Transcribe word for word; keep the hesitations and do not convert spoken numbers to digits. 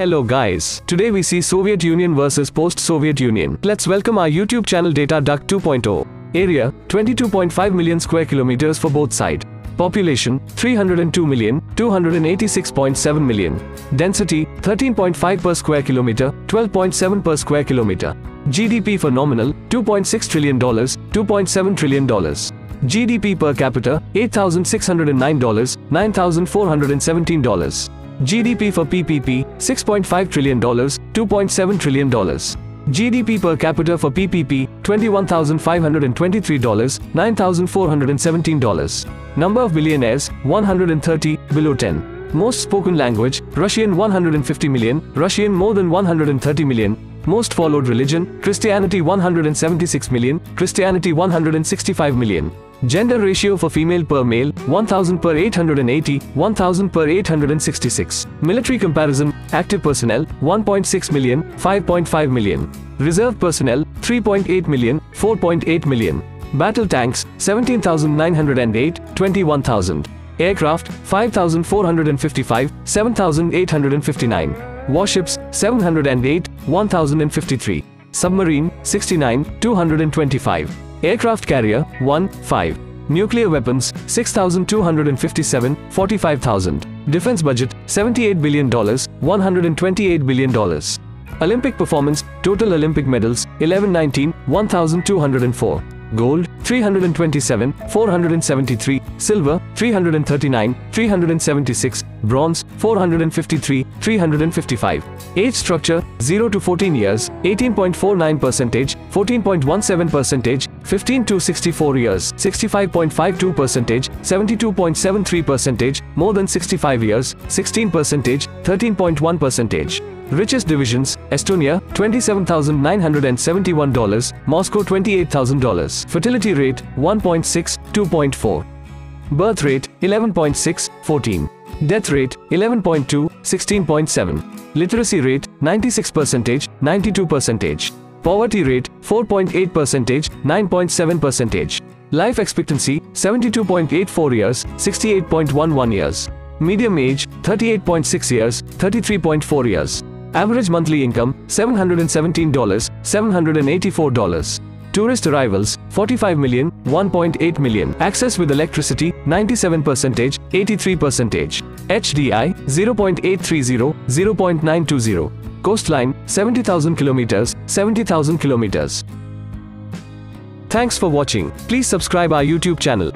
Hello guys, today we see Soviet Union versus post-Soviet Union. Let's welcome our YouTube channel Data Duck two point oh. Area, twenty-two point five million square kilometers for both sides. Population, three hundred two million, two hundred eighty-six point seven million. Density, thirteen point five per square kilometer, twelve point seven per square kilometer. G D P for nominal, two point six trillion dollars, two point seven trillion dollars. G D P per capita, eight thousand six hundred nine dollars, nine thousand four hundred seventeen dollars. G D P for P P P, six point five trillion dollars, two point seven trillion dollars. G D P per capita for P P P, twenty-one thousand five hundred twenty-three dollars, nine thousand four hundred seventeen dollars. Number of billionaires, one hundred thirty, below ten. Most spoken language, Russian one hundred fifty million, Russian more than one hundred thirty million. Most followed religion, Christianity one hundred seventy-six million, Christianity one hundred sixty-five million. Gender ratio for female per male, one thousand per eight hundred eighty, one thousand per eight hundred sixty-six. Military comparison, active personnel, one point six million, five point five million. Reserve personnel, three point eight million, four point eight million. Battle tanks, seventeen thousand nine hundred eight, twenty-one thousand. Aircraft, five thousand four hundred fifty-five, seven thousand eight hundred fifty-nine. Warships, seven hundred eight, one thousand fifty-three. Submarine, sixty-nine, two hundred twenty-five. Aircraft carrier, one, five. Nuclear weapons, six thousand two hundred fifty-seven, forty-five thousand. Defense budget, seventy-eight billion dollars, one hundred twenty-eight billion dollars. Olympic performance, total Olympic medals, eleven nineteen, one thousand two hundred four. Gold, three hundred twenty-seven, four hundred seventy-three. Silver, three hundred thirty-nine, three hundred seventy-six. Bronze, four hundred fifty-three, three hundred fifty-five. Age structure, zero to fourteen years, eighteen point four nine percent, fourteen point one seven percent, fifteen to sixty-four years, sixty-five point five two percent, seventy-two point seven three percent, more than sixty-five years, sixteen percent, thirteen point one percent. Richest divisions, Estonia, twenty-seven thousand nine hundred seventy-one dollars, Moscow, twenty-eight thousand dollars. Fertility rate, one point six, two point four. Birth rate, eleven point six, fourteen. Death rate, eleven point two, sixteen point seven. Literacy rate, ninety-six percent, ninety-two percent. Poverty rate, four point eight percent, nine point seven percent. Life expectancy, seventy-two point eight four years, sixty-eight point one one years. Medium age, thirty-eight point six years, thirty-three point four years. Average monthly income, seven hundred seventeen dollars, seven hundred eighty-four dollars. Tourist arrivals, forty-five million, one point eight million. Access with electricity, ninety-seven percent, eighty-three percent. H D I, zero point eight three zero, zero point nine two zero. Coastline, seventy thousand kilometers, seventy thousand kilometers. Thanks for watching. Please subscribe our YouTube channel.